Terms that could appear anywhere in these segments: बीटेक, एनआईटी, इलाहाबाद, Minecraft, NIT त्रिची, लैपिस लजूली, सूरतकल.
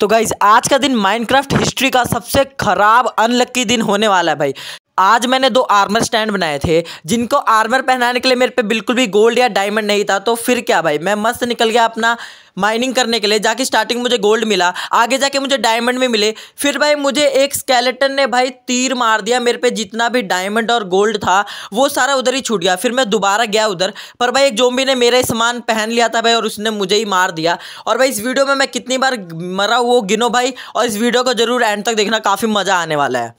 तो गाइज आज का दिन माइनक्राफ्ट हिस्ट्री का सबसे खराब अनलक्की दिन होने वाला है भाई। आज मैंने दो आर्मर स्टैंड बनाए थे जिनको आर्मर पहनाने के लिए मेरे पे बिल्कुल भी गोल्ड या डायमंड नहीं था। तो फिर क्या भाई, मैं मस्त निकल गया अपना माइनिंग करने के लिए। जाके स्टार्टिंग मुझे गोल्ड मिला, आगे जाके मुझे डायमंड में मिले। फिर भाई मुझे एक स्केलेटन ने भाई तीर मार दिया, मेरे पे जितना भी डायमंड और गोल्ड था वो सारा उधर ही छूट गया। फिर मैं दोबारा गया उधर, पर भाई एक जोम्बी ने मेरा सामान पहन लिया था भाई और उसने मुझे ही मार दिया। और भाई इस वीडियो में मैं कितनी बार मरा वो गिनो भाई, और इस वीडियो को जरूर एंड तक देखना, काफ़ी मज़ा आने वाला है।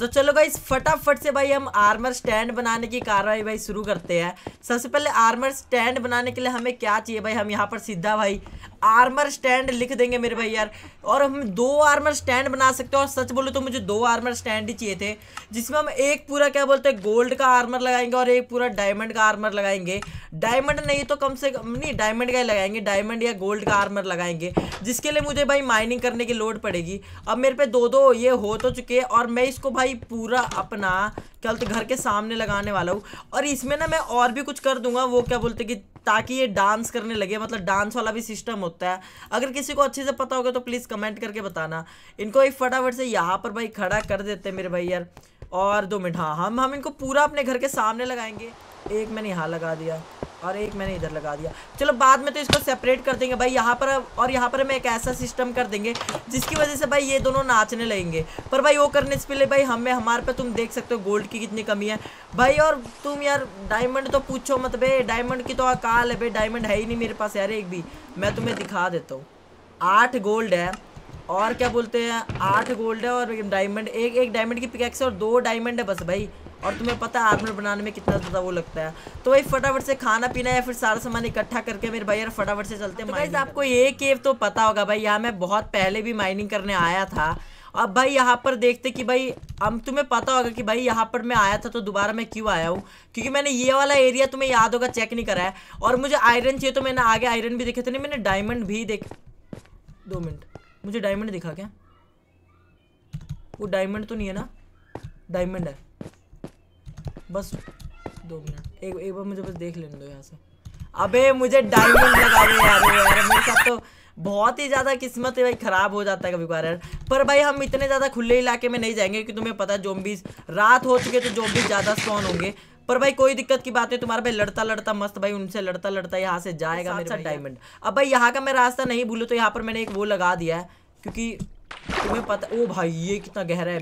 तो चलो भाई फटाफट से भाई हम आर्मर स्टैंड बनाने की कार्रवाई भाई शुरू करते हैं। सबसे पहले आर्मर स्टैंड बनाने के लिए हमें क्या चाहिए भाई, हम यहाँ पर सीधा भाई आर्मर स्टैंड लिख देंगे मेरे भाई यार। और हम दो आर्मर स्टैंड बना सकते हैं, और सच बोलो तो मुझे दो आर्मर स्टैंड ही चाहिए थे, जिसमें हम एक पूरा क्या बोलते हैं गोल्ड का आर्मर लगाएंगे और एक पूरा डायमंड का आर्मर लगाएंगे। डायमंड नहीं तो कम से कम नहीं डायमंड का ही लगाएंगे, डायमंड या गोल्ड का आर्मर लगाएंगे, जिसके लिए मुझे भाई माइनिंग करने की लोड पड़ेगी। अब मेरे पे दो दो ये हो तो चुके हैं, और मैं इसको भाई पूरा अपना क्या बोलते घर के सामने लगाने वाला हूँ। और इसमें ना मैं और भी कुछ कर दूंगा, वो क्या बोलते कि ताकि ये डांस करने लगे, मतलब डांस वाला भी सिस्टम होता है। अगर किसी को अच्छे से पता होगा तो प्लीज़ कमेंट करके बताना। इनको एक फटाफट से यहाँ पर भाई खड़ा कर देते हैं मेरे भाई यार। और 2 मिनट, हाँ हम इनको पूरा अपने घर के सामने लगाएंगे। एक मैंने यहाँ लगा दिया और एक मैंने इधर लगा दिया। चलो बाद में तो इसको सेपरेट कर देंगे भाई यहाँ पर, और यहाँ पर हमें एक ऐसा सिस्टम कर देंगे जिसकी वजह से भाई ये दोनों नाचने लगेंगे। पर भाई वो करने से पहले भाई हमें हमारे पे तुम देख सकते हो गोल्ड की कितनी कमी है भाई। और तुम यार डायमंड तो पूछो मत बे, डायमंड की तो अकाल है भाई, डायमंड है ही नहीं मेरे पास यार एक भी। मैं तुम्हें दिखा देता हूँ, 8 गोल्ड है और क्या बोलते हैं 8 गोल्ड है और डायमंड एक डायमंड की पिकैक्स और 2 डायमंड है बस भाई। और तुम्हें पता है आर्मर बनाने में कितना ज़्यादा वो लगता है। तो भाई फटाफट से खाना पीना या फिर सारा सामान इकट्ठा करके मेरे भाई यार फटाफट से चलते हैं। तो गाइस आपको ये केव तो पता होगा भाई, यहाँ मैं बहुत पहले भी माइनिंग करने आया था। अब भाई यहाँ पर देखते कि भाई हम तुम्हें पता होगा कि भाई यहाँ पर मैं आया था तो दोबारा मैं क्यों आया हूँ, क्योंकि मैंने ये वाला एरिया तुम्हें याद होगा चेक नहीं करा है। और मुझे आयरन चाहिए तो मैंने आगे आयरन भी देखे थे, नहीं मैंने डायमंड भी देखे। 2 मिनट, मुझे डायमंड दिखा क्या, वो डायमंड तो नहीं है ना, डायमंड है बस। 2 मिनट एक बार मुझे बस देख लेने दो यहाँ से। अबे मुझे डायमंड लगा दो यार, मेरे साथ तो बहुत ही ज़्यादा किस्मत है भाई, ख़राब हो जाता है कभी कभार यार। पर भाई हम इतने ज़्यादा खुले इलाके में नहीं जाएंगे, क्योंकि तुम्हें पता है ज़ॉम्बीज़ रात हो चुके तो ज़ॉम्बीज़ ज़्यादा स्पॉन होंगे। पर भाई कोई दिक्कत की बात है, तुम्हारा भाई लड़ता लड़ता मस्त भाई उनसे लड़ता लड़ता यहाँ से जाएगा मेरे डायमंड। अब भाई यहाँ का मैं रास्ता नहीं भूलूँ तो यहाँ पर मैंने एक वो लगा दिया है, क्योंकि तुम्हें पता। ओ भाई ये कितना गहरा है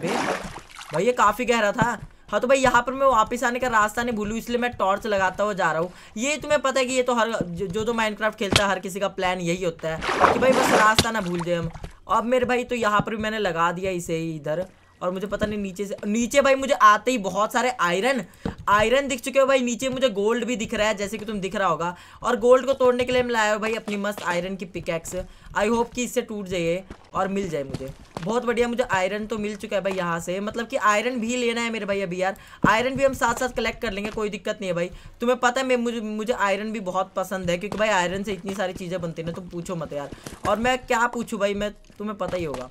भाई, ये काफ़ी गहरा था। हाँ तो भाई यहाँ पर मैं वापस आने का रास्ता नहीं भूलूँ, इसलिए मैं टॉर्च लगाता हुआ जा रहा हूँ। ये तुम्हें पता है कि ये तो हर जो माइनक्राफ्ट खेलता है हर किसी का प्लान यही होता है कि भाई बस रास्ता ना भूल जाए हम। अब मेरे भाई तो यहाँ पर भी मैंने लगा दिया इसे ही इधर, और मुझे पता नहीं नीचे से नीचे भाई मुझे आते ही बहुत सारे आयरन दिख चुके हो भाई। नीचे मुझे गोल्ड भी दिख रहा है जैसे कि तुम दिख रहा होगा, और गोल्ड को तोड़ने के लिए मैं लाया हूँ भाई अपनी मस्त आयरन की पिकैक्स। आई होप कि इससे टूट जाइए और मिल जाए मुझे, बहुत बढ़िया। मुझे आयरन तो मिल चुका है भाई यहाँ से, मतलब कि आयरन भी लेना है मेरे भाई अभी यार। आयरन भी हम साथ साथ कलेक्ट कर लेंगे, कोई दिक्कत नहीं है भाई। तुम्हें पता है मुझे आयरन भी बहुत पसंद है, क्योंकि भाई आयरन से इतनी सारी चीज़ें बनती ना तुम पूछो मत यार। और मैं क्या पूछूँ भाई, मैं तुम्हें पता ही होगा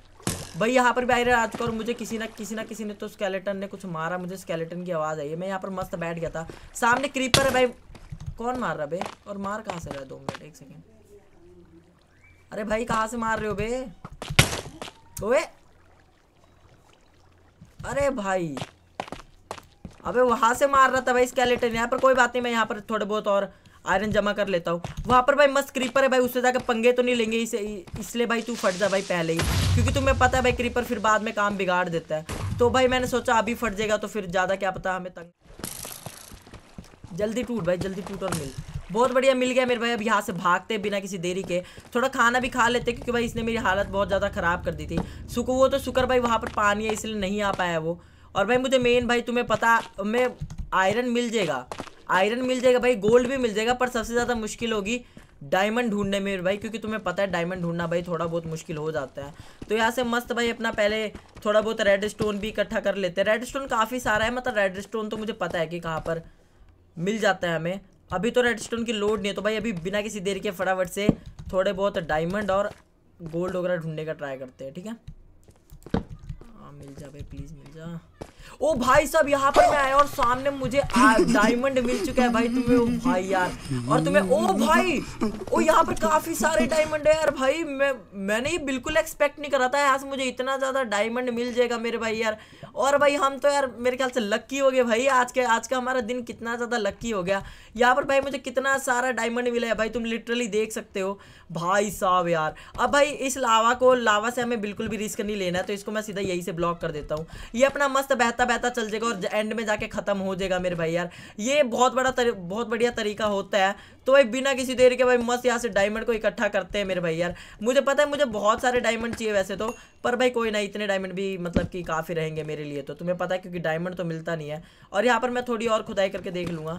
भाई। यहाँ पर भी आयरन आ चुका, और मुझे किसी ने तो स्केलेटन ने कुछ मारा, मुझे स्केलेटन की आवाज़ आई है। मैं यहाँ पर मस्त बैठ गया था, सामने क्रीपर है भाई। कौन मार रहा बे, और मार कहाँ से रहा है? 2 मिनट, 1 सेकेंड। अरे भाई कहाँ से मार रहे हो बे, ओए अरे भाई, अबे वहाँ से मार रहा था भाई स्केलेटन। यहाँ पर कोई बात नहीं, मैं यहाँ पर थोड़े बहुत और आयरन जमा कर लेता हूँ। वहाँ पर भाई मस्त क्रीपर है भाई, उससे जाकर पंगे तो नहीं लेंगे इसे, इसलिए भाई तू फट जा भाई पहले ही, क्योंकि तुम्हें पता है भाई क्रीपर फिर बाद में काम बिगाड़ देता है। तो भाई मैंने सोचा अभी फट जाएगा तो फिर ज़्यादा क्या पता हमें तंग। जल्दी टूट भाई, जल्दी टूट और मिल। बहुत बढ़िया मिल गया मेरे भाई। अब यहाँ से भागते बिना किसी देरी के, थोड़ा खाना भी खा लेते, क्योंकि भाई इसने मेरी हालत बहुत ज़्यादा ख़राब कर दी थी। सुको वो तो शुक्र भाई वहाँ पर पानी है इसलिए नहीं आ पाया वो। और भाई मुझे मेन भाई तुम्हें पता मैं आयरन मिल जाएगा, आयरन मिल जाएगा भाई, गोल्ड भी मिल जाएगा, पर सबसे ज़्यादा मुश्किल होगी डायमंड ढूंढने में भाई, क्योंकि तुम्हें पता है डायमंड ढूंढना भाई थोड़ा बहुत मुश्किल हो जाता है। तो यहाँ से मस्त भाई अपना पहले थोड़ा बहुत रेड स्टोन भी इकट्ठा कर लेते हैं। रेड स्टोन काफ़ी सारा है, मतलब रेड स्टोन तो मुझे पता है कि कहाँ पर मिल जाता है हमें। अभी तो रेड स्टोन की लोड नहीं है, तो भाई अभी बिना किसी देर के फटाफट से थोड़े बहुत डायमंड और गोल्ड वगैरह ढूंढने का ट्राई करते हैं। ठीक है, मिल जा भाई प्लीज़ मिल जा। ओ भाई साहब यहाँ पर मैं आया और सामने मुझे डायमंड मिल चुका है भाई तुम्हें। ओ भाई यार, और तुम्हें ओ भाई ओ यहाँ पर काफी सारे डायमंड है यार भाई। मैंने ये बिल्कुल एक्सपेक्ट नहीं करा था यहाँ से मुझे इतना ज्यादा डायमंड मिल जाएगा मेरे भाई यार। और भाई हम तो यार मेरे ख्याल से लक्की हो गए भाई। आज का हमारा दिन कितना ज्यादा लक्की हो गया। यहाँ पर भाई मुझे कितना सारा डायमंड मिला है भाई, तुम लिटरली देख सकते हो भाई साहब यार। अब भाई इस लावा से हमें बिल्कुल भी रिस्क नहीं लेना है, तो इसको मैं सीधा यही से ब्लॉक कर देता हूँ। ये अपना मस्त बहता बहता चल जाएगा और एंड में जाके खत्म हो जाएगा मेरे भाई यार। ये बहुत बढ़िया तरीका होता है। तो भाई बिना किसी देर के भाई मस्त यहाँ से डायमंड को इकट्ठा करते हैं मेरे भाई यार। मुझे पता है मुझे बहुत सारे डायमंड चाहिए वैसे तो, पर भाई कोई ना, इतने डायमंड भी मतलब कि काफ़ी रहेंगे मेरे लिए तो, तुम्हें पता है क्योंकि डायमंड तो मिलता नहीं है। और यहाँ पर मैं थोड़ी और खुदाई करके देख लूँगा।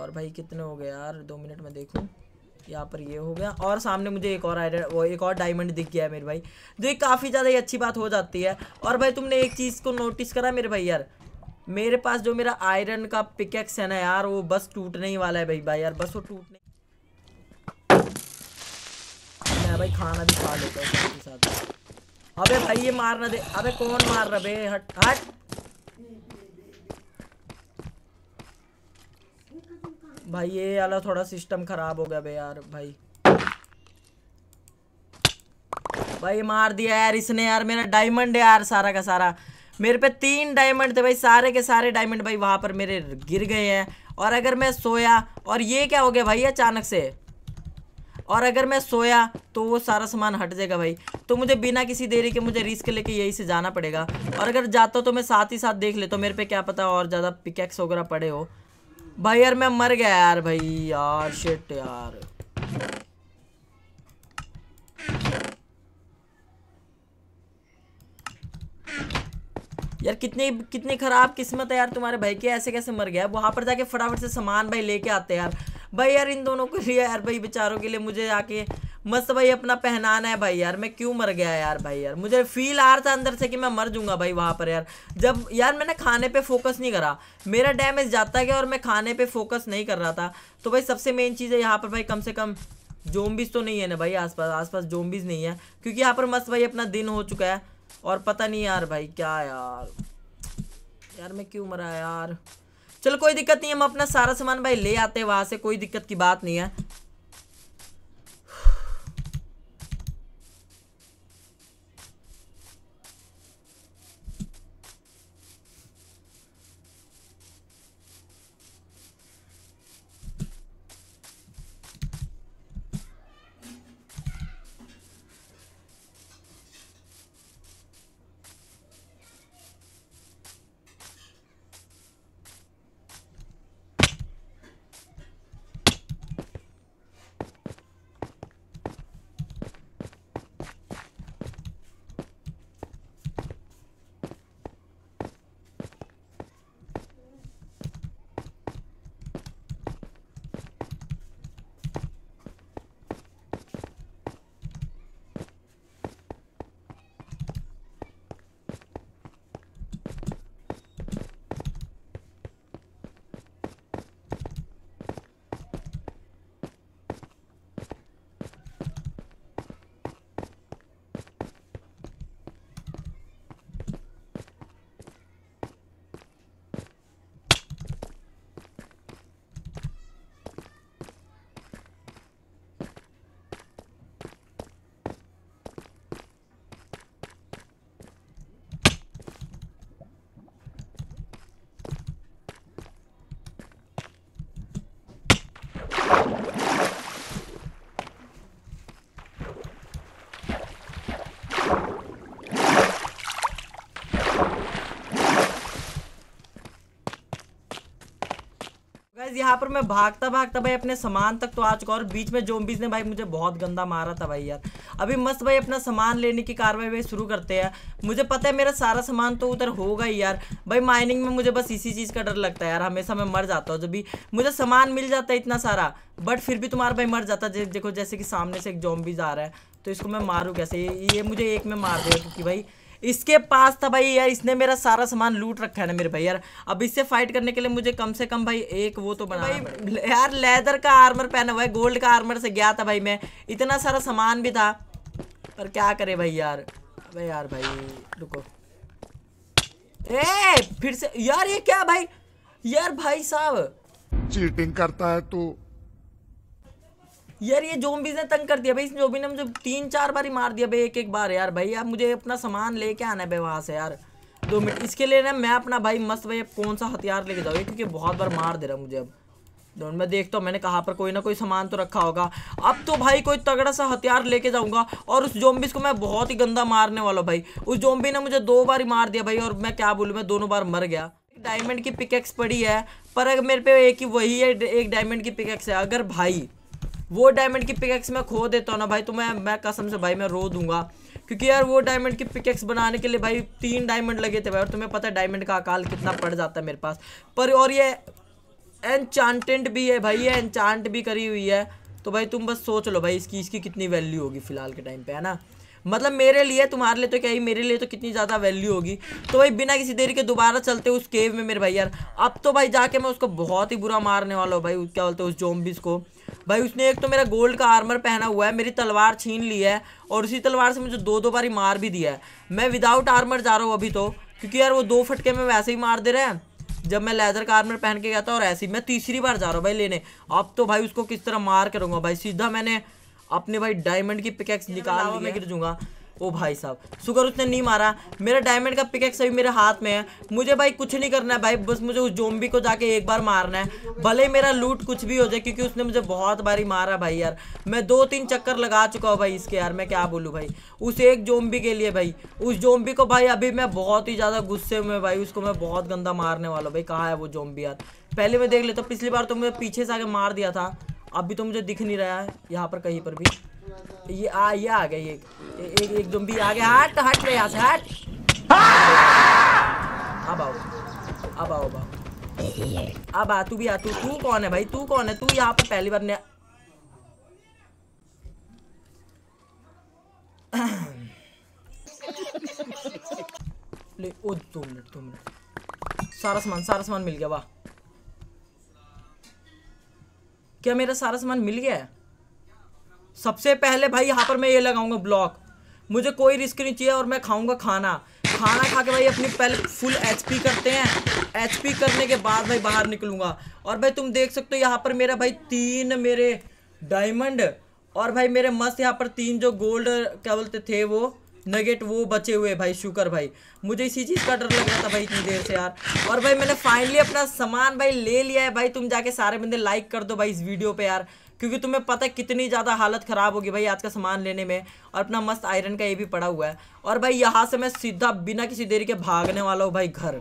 और भाई कितने हो गए यार, 2 मिनट में देखूँ। यहाँ पर ये हो गया और सामने मुझे एक और आयरन वो एक और डायमंड दिख गया है मेरे भाई, जो काफ़ी ज़्यादा ही अच्छी बात हो जाती है। और भाई तुमने एक चीज़ को नोटिस करा मेरे भाई यार, मेरे पास जो मेरा आयरन का पिकेक्स है ना यार, वो बस टूटने ही वाला है भाई यार, बस वो टूटने। मैं भाई खाना भी खा लेता हूँ साथ ही साथ। अबे भाई ये मार ना दे, अबे कौन मार रहा बे, हट हट। भाई ये वाला थोड़ा सिस्टम खराब हो गया बे यार। भाई मार दिया यार इसने यार, मेरा डायमंड है यार सारा का सारा। मेरे पे 3 डायमंड थे भाई, सारे के सारे डायमंड भाई वहाँ पर मेरे गिर गए हैं। और अगर मैं सोया, और ये क्या हो गया भाई अचानक से, और अगर मैं सोया तो वो सारा सामान हट जाएगा भाई। तो मुझे बिना किसी देरी के मुझे रिस्क लेके यहीं से जाना पड़ेगा। और अगर जाता तो मैं साथ ही साथ देख लेता, मेरे पे क्या पता और ज़्यादा पिकैक्स वगैरह पड़े हो भाई यार। मैं मर गया यार भाई यार, शिट यार। यार कितनी खराब किस्मत है यार तुम्हारे भाई के, ऐसे कैसे मर गया। वहां पर जाके फटाफट से सामान भाई लेके आते हैं यार। भाई यार इन दोनों को यार भाई बेचारों के लिए मुझे आके मस्त भाई अपना पहनाना है भाई यार। मैं क्यों मर गया यार भाई यार, मुझे फील आ रहा था अंदर से कि मैं मर जाऊंगा भाई वहाँ पर यार। जब यार मैंने खाने पे फोकस नहीं करा, मेरा डैमेज जाता गया और मैं खाने पे फोकस नहीं कर रहा था। तो भाई सबसे मेन चीज़ है यहाँ पर भाई, कम से कम ज़ॉम्बीज़ तो नहीं है ना भाई आसपास ज़ॉम्बीज़ नहीं है, क्योंकि यहाँ पर मस्त भाई अपना दिन हो चुका है। और पता नहीं यार भाई क्या यार मैं क्यों मरा यार। चलो कोई दिक्कत नहीं है, हम अपना सारा सामान भाई ले आते हैं वहाँ से, कोई दिक्कत की बात नहीं है। यहाँ पर मैं भागता भागता भाई अपने सामान तक तो आ चुका, और बीच में ज़ॉम्बीज़ ने भाई मुझे बहुत गंदा मारा था भाई यार। अभी मस्त भाई अपना सामान लेने की कार्रवाई भाई शुरू करते हैं। मुझे पता है मेरा सारा सामान तो उधर होगा ही यार भाई। माइनिंग में मुझे बस इसी चीज़ का डर लगता है यार, हमेशा मैं मर जाता हूँ। जब भी मुझे सामान मिल जाता है इतना सारा, बट फिर भी तुम्हारा भाई मर जाता है। देखो जैसे कि सामने से एक ज़ॉम्बीज़ आ रहा है, तो इसको मैं मारूँ कैसे। ये मुझे एक में मार देगा, क्योंकि भाई इसके पास था भाई यार, इसने मेरा सारा सामान लूट रखा है ना मेरे भाई यार। अब इससे फाइट करने के लिए मुझे कम से कम भाई एक वो तो बनाना यार। लेदर का आर्मर पहना हुआ है, गोल्ड का आर्मर से गया था भाई मैं, इतना सारा सामान भी था, पर क्या करे भाई यार। अबे यार भाई रुको, ए फिर से यार, ये क्या भाई, यार भाई साहब चीटिंग करता है तू। यार ये ज़ॉम्बीज़ ने तंग कर दिया भाई, इस ज़ॉम्बी ने मुझे 3-4 बार ही मार दिया भाई, एक बार। यार भाई आप मुझे अपना सामान लेके आना है वहाँ से यार, 2 मिनट। इसके लिए ना मैं अपना भाई मस्त भाई कौन सा हथियार लेके जाऊँ, क्योंकि बहुत बार मार दे रहा मुझे। अब मैं देखता हूँ मैंने कहाँ पर कोई ना कोई सामान तो रखा होगा। अब तो भाई कोई तगड़ा सा हथियार लेके जाऊंगा और उस ज़ॉम्बी को मैं बहुत ही गंदा मारने वाला हूँ भाई। उस ज़ॉम्बी ने मुझे 2 बार ही मार दिया भाई, और मैं क्या बोलूँ, मैं दोनों बार मर गया। डायमंड की पिकेक्स पड़ी है, पर अगर मेरे पे एक ही वही है, एक डायमंड की पिकेक्स है। अगर भाई वो डायमंड की पिकेक्स मैं खो देता हूँ ना भाई, तो मैं कसम से भाई मैं रो दूंगा। क्योंकि यार वो डायमंड की पिकेक्स बनाने के लिए भाई 3 डायमंड लगे थे भाई, और तुम्हें पता है डायमंड का अकाल कितना पड़ जाता है मेरे पास पर। और ये एनचांटेड भी है भाई, ये एनचांट भी करी हुई है। तो भाई तुम बस सोच लो भाई इसकी कितनी वैल्यू होगी फिलहाल के टाइम पे, है ना। मतलब मेरे लिए, तुम्हारे लिए तो क्या ही, मेरे लिए तो कितनी ज़्यादा वैल्यू होगी। तो भाई बिना किसी देरी के दोबारा चलते उस केव में मेरे भाई। यार अब तो भाई जाके मैं उसको बहुत ही बुरा मारने वाला हूँ भाई, क्या बोलते हैं उस ज़ॉम्बीज़ को भाई। उसने एक तो मेरा गोल्ड का आर्मर पहना हुआ है, मेरी तलवार छीन ली है, और उसी तलवार से मुझे 2-2 बार ही मार भी दिया है। मैं विदाउट आर्मर जा रहा हूँ अभी तो, क्योंकि यार वो 2 फटके में वैसे ही मार दे रहे हैं जब मैं लेदर का आर्मर पहन के गया था। और ऐसी मैं तीसरी बार जा रहा हूँ भाई लेने। अब तो भाई उसको किस तरह मार करूँगा भाई, सीधा मैंने अपने भाई डायमंड की पिकेक्स निकाल ली, मैं गिर जाऊँगा। ओ भाई साहब शुगर उसने नहीं मारा, मेरा डायमंड का पिकेक्स अभी मेरे हाथ में है। मुझे भाई कुछ नहीं करना है भाई, बस मुझे उस ज़ॉम्बी को जाके एक बार मारना है, भले मेरा लूट कुछ भी हो जाए, क्योंकि उसने मुझे बहुत बारी मारा भाई। यार मैं 2-3 चक्कर लगा चुका हूँ भाई इसके, यार मैं क्या बोलूँ भाई उस एक ज़ॉम्बी के लिए। भाई उस ज़ॉम्बी को भाई अभी मैं बहुत ही ज़्यादा गुस्से में भाई, उसको मैं बहुत गंदा मारने वाला हूँ भाई। कहाँ है वो ज़ॉम्बी यार, पहले मैं देख लेता हूँ, पिछली बार तो मुझे पीछे से आके मार दिया था। अभी तो मुझे दिख नहीं रहा है यहाँ पर कहीं पर भी। ये आ गया, एक ज़ॉम्बी आ गया। हट हट रे यहाँ से, हट। अब आओ, तू भी आ। तू कौन है भाई, तू कौन है, तू यहाँ पर पहली बार ने। ले ओ 2 मिनट, सारा सामान मिल गया। वाह, क्या मेरा सारा सामान मिल गया है? सबसे पहले भाई यहाँ पर मैं ये लगाऊंगा ब्लॉक, मुझे कोई रिस्क नहीं चाहिए। और मैं खाऊंगा खाना खा के भाई अपनी पहले फुल एचपी करते हैं। एचपी करने के बाद भाई बाहर निकलूंगा। और भाई तुम देख सकते हो यहाँ पर मेरा भाई 3 मेरे डायमंड और भाई मेरे मस्त यहाँ पर 3 जो गोल्ड क्या बोलते थे वो नगेट, वो बचे हुए भाई। शुक्र भाई मुझे इसी चीज़ का डर लग रहा था भाई इतनी देर से यार। और भाई मैंने फाइनली अपना सामान भाई ले लिया है भाई। तुम जाके सारे बंदे लाइक कर दो भाई इस वीडियो पे यार, क्योंकि तुम्हें पता है कितनी ज़्यादा हालत ख़राब होगी भाई आज का सामान लेने में। और अपना मस्त आयरन का ये भी पड़ा हुआ है। और भाई यहाँ से मैं सीधा बिना किसी देरी के भागने वाला हूँ भाई घर,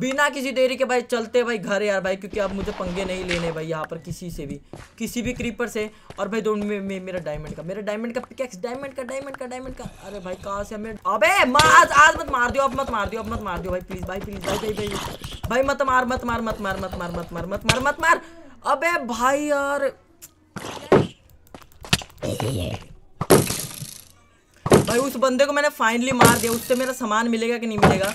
बिना किसी देरी के भाई चलते भाई घर यार भाई, क्योंकि अब मुझे पंगे नहीं लेने भाई यहाँ पर किसी भी क्रीपर से। और भाई दोनों मेरा डायमंड का पिकेक्स, डायमंड का। अरे भाई कहाँ से हमें, अबे आज मत मार दियो भाई, प्लीज़ भाई मत मार। अबे भाई यार भाई उस बंदे को मैंने फाइनली मार दिया। उससे मेरा सामान मिलेगा कि नहीं मिलेगा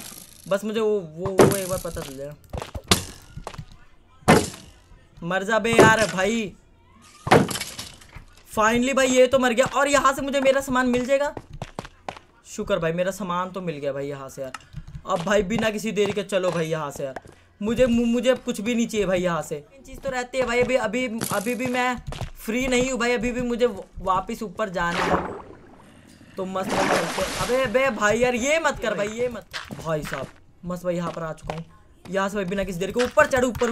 बस मुझे वो एक बार पता चल जाएगा। मर जा बे यार भाई, फाइनली भाई ये तो मर गया। और यहाँ से मुझे मेरा सामान मिल जाएगा, शुक्र भाई मेरा सामान तो मिल गया भाई यहाँ से यार। अब भाई बिना किसी देरी के चलो भाई यहाँ से यार, मुझे कुछ भी नहीं चाहिए भाई यहाँ से। चीज़ तो रहती है भाई, अभी भी मैं फ्री नहीं हूँ भाई, अभी भी मुझे वापस ऊपर जाना है तो मस्त। अबे बे भाई यार ये मत कर भाई भाई साहब मस्त भाई यहाँ पर आ चुका हूँ। यहाँ से भाई बिना किसी देर के ऊपर चढ़, ऊपर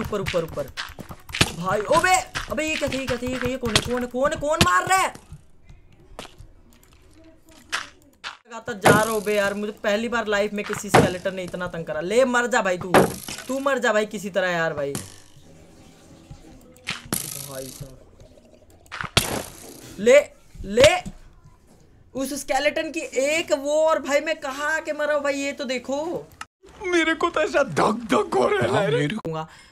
भाई। ओबे अबे ये क्या था, ये कौन मार रहा है? लगातार जा रहा हूँ बे यार, मुझे पहली बार लाइफ में किसी स्केलेटन ने इतना तंग करा। ले मर जा भाई, तू मर जा भाई किसी तरह यार भाई साहब। ले उस स्केलेटन की एक वो, और भाई मैं कहाँ के मरा भाई ये तो देखो। मेरे को तो ऐसा धक हो रहा है,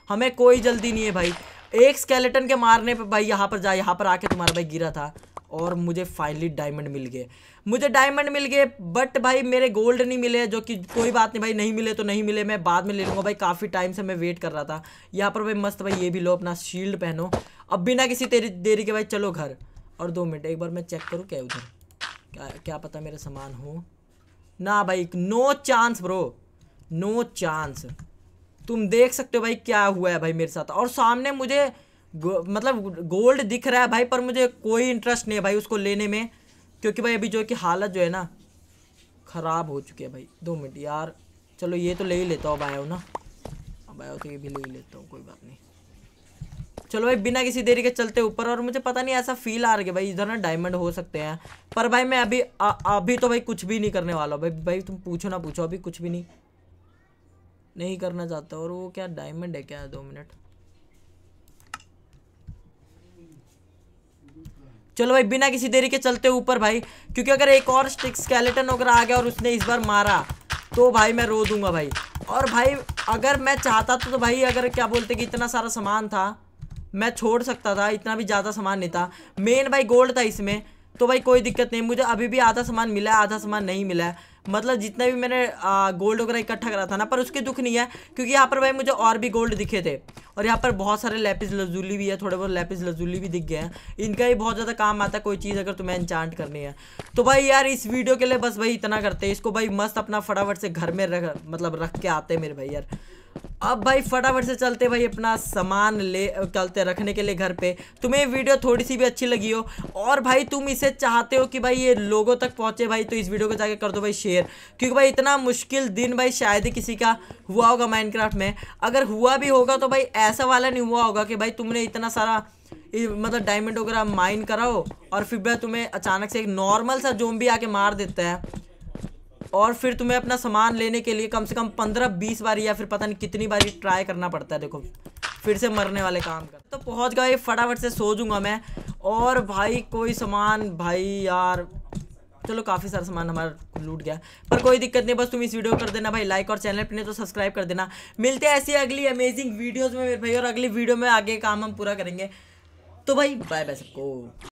हमें कोई जल्दी नहीं है भाई। एक स्केलेटन के मारने पे भाई यहाँ पर आके तुम्हारा भाई गिरा था, और मुझे फाइनली डायमंड मिल गए। बट भाई मेरे गोल्ड नहीं मिले, जो कि कोई बात नहीं भाई, नहीं मिले तो नहीं मिले, मैं बाद में ले लूँगा भाई। काफ़ी टाइम से मैं वेट कर रहा था। यहाँ पर भाई मस्त भाई ये भी लो, अपना शील्ड पहनो। अब बिना किसी देरी के भाई चलो घर। और 2 मिनट एक बार मैं चेक करूँ क्या उधर, क्या पता मेरा सामान हो ना भाई। No chance bro, no chance. तुम देख सकते हो भाई क्या हुआ है भाई मेरे साथ। और सामने मुझे मतलब गोल्ड दिख रहा है भाई, पर मुझे कोई इंटरेस्ट नहीं है भाई उसको लेने में, क्योंकि भाई अभी जो कि हालत जो है ना ख़राब हो चुकी है भाई। 2 मिनट यार, चलो ये तो ले ही लेता हूँ बायो ना, बायो तो ये भी ले ही लेता हूँ, कोई बात नहीं। चलो भाई बिना किसी देरी के चलते ऊपर। और मुझे पता नहीं ऐसा फील आ रहा है भाई इधर ना डायमंड हो सकते हैं, पर भाई मैं अभी अभी तो भाई कुछ भी नहीं करने वाला हूँ भाई। भाई तुम पूछो ना पूछो, अभी कुछ भी नहीं करना चाहता। और वो क्या डायमंड है क्या? 2 मिनट। चलो भाई बिना किसी देरी के चलते ऊपर भाई, क्योंकि अगर एक और स्केलेटन अगर आ गया और उसने इस बार मारा तो भाई मैं रो दूंगा भाई। और भाई अगर मैं चाहता तो भाई अगर क्या बोलते कि इतना सारा सामान था मैं छोड़ सकता था, इतना भी ज़्यादा सामान नहीं था। मेन भाई गोल्ड था इसमें, तो भाई कोई दिक्कत नहीं। मुझे अभी भी आधा सामान मिला है, आधा सामान नहीं मिला है। मतलब जितना भी मैंने गोल्ड वगैरह इकट्ठा करा था ना, पर उसके दुख नहीं है क्योंकि यहाँ पर भाई मुझे और भी गोल्ड दिखे थे। और यहाँ पर बहुत सारे लैपिस लजूली भी है, थोड़े बहुत लैपिस लजूली भी दिख गए हैं, इनका ही बहुत ज़्यादा काम आता है कोई चीज़ अगर तुम्हें एन्चांट करनी है तो। भाई यार इस वीडियो के लिए बस भाई इतना करते हैं। इसको भाई मस्त अपना फटाफट से घर में रख के आते हैं मेरे भाई यार। अब भाई फटाफट से चलते भाई अपना सामान ले चलते रखने के लिए घर पे। तुम्हें वीडियो थोड़ी सी भी अच्छी लगी हो और भाई तुम इसे चाहते हो कि भाई ये लोगों तक पहुंचे भाई, तो इस वीडियो को जाके कर दो भाई शेयर, क्योंकि भाई इतना मुश्किल दिन भाई शायद ही किसी का हुआ होगा माइनक्राफ्ट में। अगर हुआ भी होगा तो भाई ऐसा वाला नहीं हुआ होगा कि भाई तुमने इतना सारा मतलब डायमंड वगैरह माइन कराओ और फिर भाई तुम्हें अचानक से एक नॉर्मल सा ज़ॉम्बी आके मार देता है और फिर तुम्हें अपना सामान लेने के लिए कम से कम 15-20 बार या फिर पता नहीं कितनी बार ट्राई करना पड़ता है। देखो फिर से मरने वाले काम कर। तो पहुंच गए, फटाफट से सो जाऊंगा मैं। और भाई कोई सामान भाई यार, चलो काफ़ी सारा सामान हमारा लूट गया, पर कोई दिक्कत नहीं। बस तुम इस वीडियो को कर देना भाई लाइक और चैनल पे तो सब्सक्राइब कर देना। मिलते हैं ऐसी अगली अमेजिंग वीडियोज़ में मेरे भाई, और अगली वीडियो में आगे काम हम पूरा करेंगे। तो भाई बाय बाय सबको।